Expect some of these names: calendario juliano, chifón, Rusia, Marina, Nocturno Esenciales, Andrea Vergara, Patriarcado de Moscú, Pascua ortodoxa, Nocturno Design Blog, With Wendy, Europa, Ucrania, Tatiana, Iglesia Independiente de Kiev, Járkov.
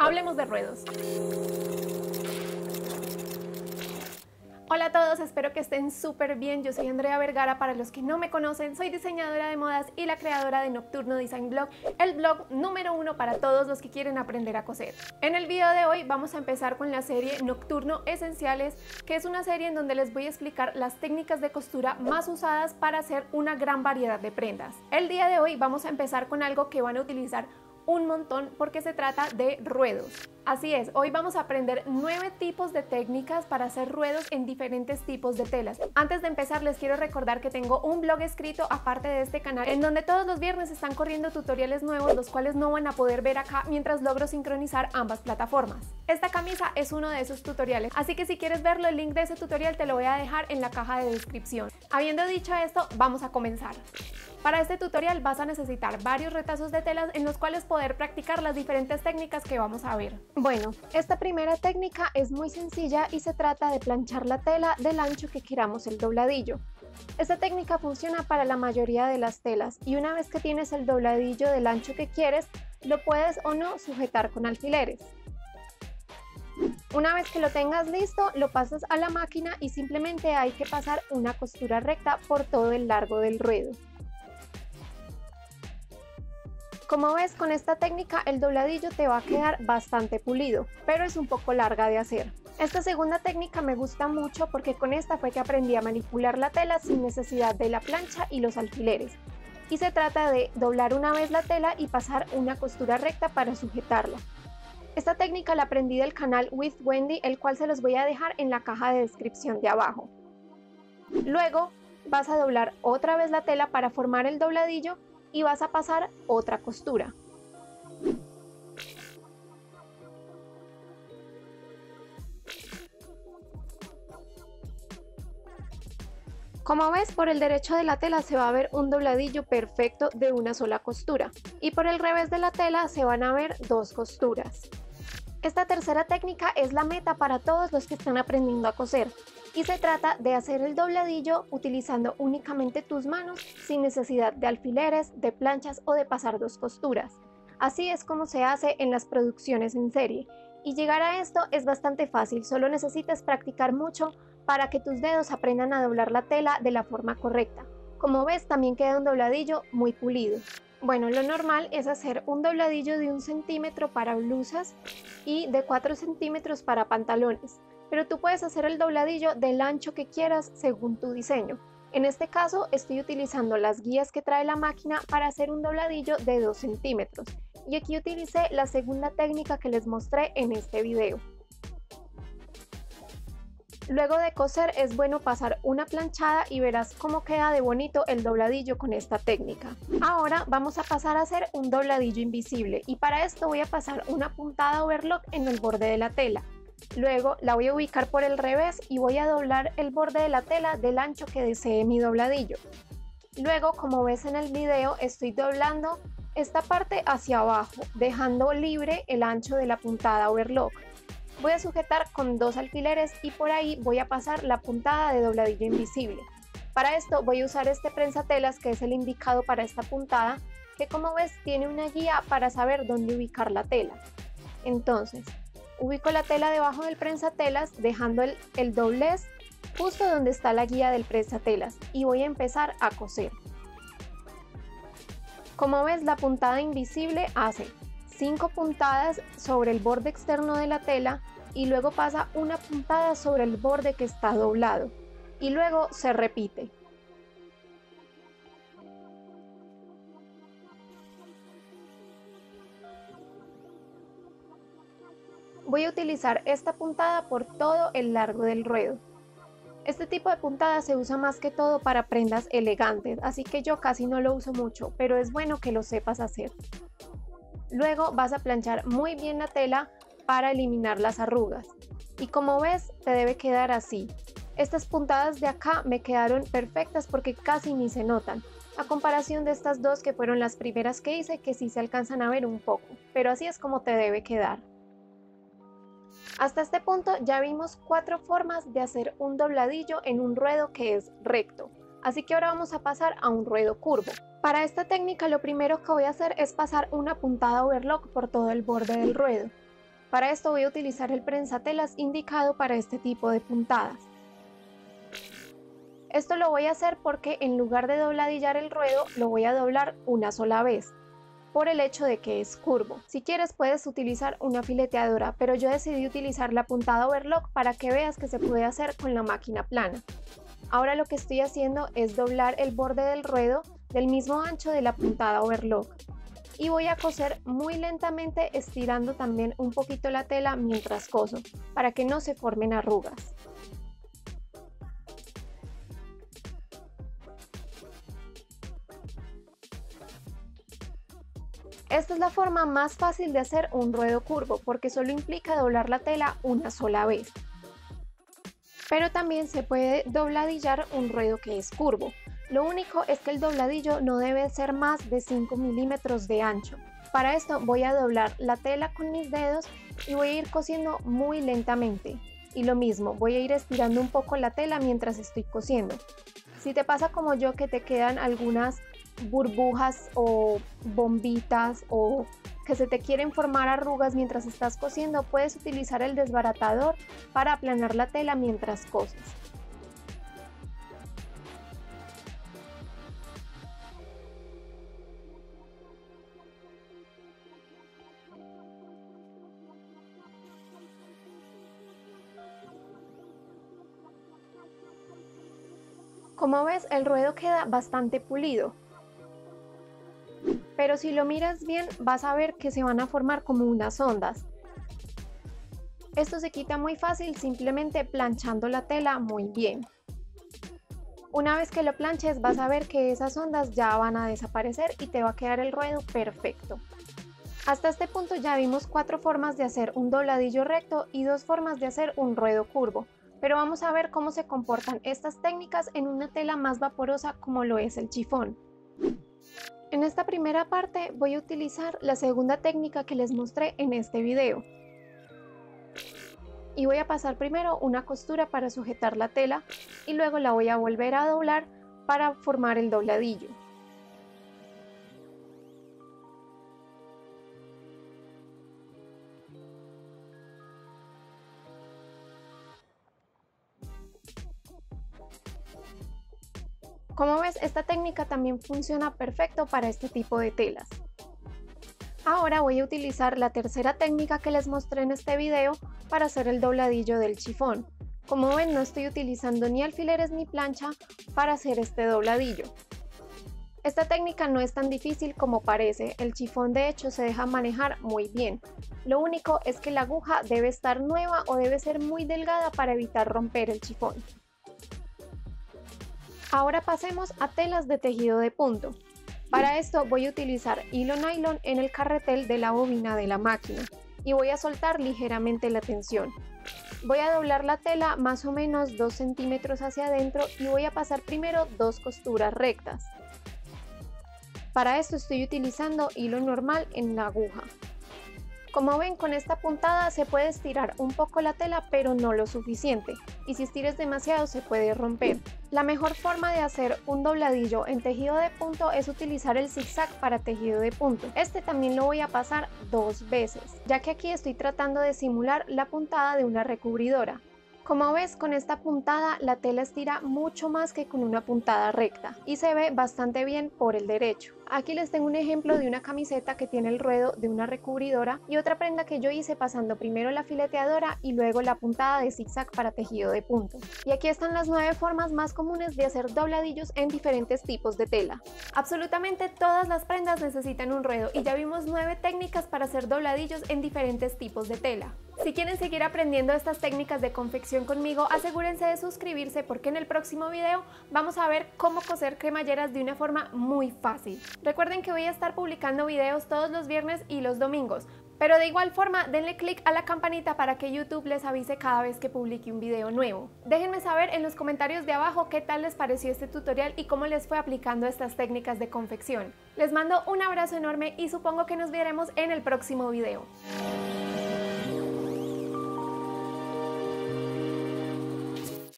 Hablemos de ruedos. Hola a todos, espero que estén súper bien. Yo soy Andrea Vergara, para los que no me conocen, soy diseñadora de modas y la creadora de Nocturno Design Blog, el blog número 1 para todos los que quieren aprender a coser. En el video de hoy vamos a empezar con la serie Nocturno Esenciales, que es una serie en donde les voy a explicar las técnicas de costura más usadas para hacer una gran variedad de prendas. El día de hoy vamos a empezar con algo que van a utilizar un montón porque se trata de ruedos. Así es, hoy vamos a aprender 9 tipos de técnicas para hacer ruedos en diferentes tipos de telas. Antes de empezar les quiero recordar que tengo un blog escrito aparte de este canal en donde todos los viernes están corriendo tutoriales nuevos, los cuales no van a poder ver acá mientras logro sincronizar ambas plataformas. Esta camisa es uno de esos tutoriales, así que si quieres verlo, el link de ese tutorial te lo voy a dejar en la caja de descripción. Habiendo dicho esto, vamos a comenzar. Para este tutorial vas a necesitar varios retazos de telas en los cuales poder practicar las diferentes técnicas que vamos a ver. Bueno, esta primera técnica es muy sencilla y se trata de planchar la tela del ancho que queramos el dobladillo. Esta técnica funciona para la mayoría de las telas y una vez que tienes el dobladillo del ancho que quieres, lo puedes o no sujetar con alfileres. Una vez que lo tengas listo, lo pasas a la máquina y simplemente hay que pasar una costura recta por todo el largo del ruedo. Como ves, con esta técnica el dobladillo te va a quedar bastante pulido, pero es un poco larga de hacer. Esta segunda técnica me gusta mucho porque con esta fue que aprendí a manipular la tela sin necesidad de la plancha y los alfileres. Y se trata de doblar una vez la tela y pasar una costura recta para sujetarla. Esta técnica la aprendí del canal With Wendy, el cual se los voy a dejar en la caja de descripción de abajo. Luego vas a doblar otra vez la tela para formar el dobladillo y vas a pasar otra costura. Como ves, por el derecho de la tela se va a ver un dobladillo perfecto de una sola costura y por el revés de la tela se van a ver 2 costuras. Esta tercera técnica es la meta para todos los que están aprendiendo a coser. Y se trata de hacer el dobladillo utilizando únicamente tus manos sin necesidad de alfileres, de planchas o de pasar 2 costuras. Así es como se hace en las producciones en serie. Y llegar a esto es bastante fácil, solo necesitas practicar mucho para que tus dedos aprendan a doblar la tela de la forma correcta. Como ves, también queda un dobladillo muy pulido. Bueno, lo normal es hacer un dobladillo de 1 cm para blusas y de 4 cm para pantalones. Pero tú puedes hacer el dobladillo del ancho que quieras según tu diseño. En este caso estoy utilizando las guías que trae la máquina para hacer un dobladillo de 2 cm. Y aquí utilicé la segunda técnica que les mostré en este video. Luego de coser es bueno pasar una planchada y verás cómo queda de bonito el dobladillo con esta técnica. Ahora vamos a pasar a hacer un dobladillo invisible y para esto voy a pasar una puntada overlock en el borde de la tela. Luego la voy a ubicar por el revés y voy a doblar el borde de la tela del ancho que desee mi dobladillo. Luego, como ves en el video, estoy doblando esta parte hacia abajo, dejando libre el ancho de la puntada overlock. Voy a sujetar con 2 alfileres y por ahí voy a pasar la puntada de dobladillo invisible. Para esto voy a usar este prensatelas que es el indicado para esta puntada, que como ves tiene una guía para saber dónde ubicar la tela. Entonces, ubico la tela debajo del prensatelas dejando el doblez justo donde está la guía del prensatelas y voy a empezar a coser. Como ves, la puntada invisible hace 5 puntadas sobre el borde externo de la tela y luego pasa una puntada sobre el borde que está doblado y luego se repite. Voy a utilizar esta puntada por todo el largo del ruedo. Este tipo de puntada se usa más que todo para prendas elegantes, así que yo casi no lo uso mucho, pero es bueno que lo sepas hacer. Luego vas a planchar muy bien la tela para eliminar las arrugas. Y como ves, te debe quedar así. Estas puntadas de acá me quedaron perfectas porque casi ni se notan, a comparación de estas 2 que fueron las primeras que hice, que sí se alcanzan a ver un poco, pero así es como te debe quedar. Hasta este punto ya vimos 4 formas de hacer un dobladillo en un ruedo que es recto, así que ahora vamos a pasar a un ruedo curvo. Para esta técnica lo primero que voy a hacer es pasar una puntada overlock por todo el borde del ruedo. Para esto voy a utilizar el prensatelas indicado para este tipo de puntadas. Esto lo voy a hacer porque en lugar de dobladillar el ruedo, lo voy a doblar una sola vez, por el hecho de que es curvo. Si quieres puedes utilizar una fileteadora, pero yo decidí utilizar la puntada overlock para que veas que se puede hacer con la máquina plana. Ahora lo que estoy haciendo es doblar el borde del ruedo del mismo ancho de la puntada overlock. Y voy a coser muy lentamente, estirando también un poquito la tela mientras coso, para que no se formen arrugas. Esta es la forma más fácil de hacer un ruedo curvo, porque solo implica doblar la tela una sola vez. Pero también se puede dobladillar un ruedo que es curvo. Lo único es que el dobladillo no debe ser más de 5 milímetros de ancho. Para esto voy a doblar la tela con mis dedos y voy a ir cosiendo muy lentamente. Y lo mismo, voy a ir estirando un poco la tela mientras estoy cosiendo. Si te pasa como yo que te quedan algunas burbujas o bombitas o que se te quieren formar arrugas mientras estás cosiendo, puedes utilizar el desbaratador para aplanar la tela mientras coses. Como ves, el ruedo queda bastante pulido. Pero si lo miras bien, vas a ver que se van a formar como unas ondas. Esto se quita muy fácil simplemente planchando la tela muy bien. Una vez que lo planches, vas a ver que esas ondas ya van a desaparecer y te va a quedar el ruedo perfecto. Hasta este punto ya vimos 4 formas de hacer un dobladillo recto y 2 formas de hacer un ruedo curvo. Pero vamos a ver cómo se comportan estas técnicas en una tela más vaporosa como lo es el chifón. En esta primera parte voy a utilizar la segunda técnica que les mostré en este video. Y voy a pasar primero una costura para sujetar la tela y luego la voy a volver a doblar para formar el dobladillo. Como ves, esta técnica también funciona perfecto para este tipo de telas. Ahora voy a utilizar la tercera técnica que les mostré en este video para hacer el dobladillo del chifón. Como ven, no estoy utilizando ni alfileres ni plancha para hacer este dobladillo. Esta técnica no es tan difícil como parece, el chifón de hecho se deja manejar muy bien. Lo único es que la aguja debe estar nueva o debe ser muy delgada para evitar romper el chifón. Ahora pasemos a telas de tejido de punto. Para esto voy a utilizar hilo nylon en el carretel de la bobina de la máquina y voy a soltar ligeramente la tensión. Voy a doblar la tela más o menos 2 centímetros hacia adentro y voy a pasar primero 2 costuras rectas. Para esto estoy utilizando hilo normal en la aguja. Como ven, con esta puntada se puede estirar un poco la tela, pero no lo suficiente, y si estires demasiado se puede romper. La mejor forma de hacer un dobladillo en tejido de punto es utilizar el zigzag para tejido de punto. Este también lo voy a pasar 2 veces, ya que aquí estoy tratando de simular la puntada de una recubridora. Como ves, con esta puntada la tela estira mucho más que con una puntada recta y se ve bastante bien por el derecho. Aquí les tengo un ejemplo de una camiseta que tiene el ruedo de una recubridora y otra prenda que yo hice pasando primero la fileteadora y luego la puntada de zigzag para tejido de punto. Y aquí están las 9 formas más comunes de hacer dobladillos en diferentes tipos de tela. Absolutamente todas las prendas necesitan un ruedo y ya vimos 9 técnicas para hacer dobladillos en diferentes tipos de tela. Si quieren seguir aprendiendo estas técnicas de confección conmigo, asegúrense de suscribirse porque en el próximo video vamos a ver cómo coser cremalleras de una forma muy fácil. Recuerden que voy a estar publicando videos todos los viernes y los domingos, pero de igual forma denle click a la campanita para que YouTube les avise cada vez que publique un video nuevo. Déjenme saber en los comentarios de abajo qué tal les pareció este tutorial y cómo les fue aplicando estas técnicas de confección. Les mando un abrazo enorme y supongo que nos veremos en el próximo video.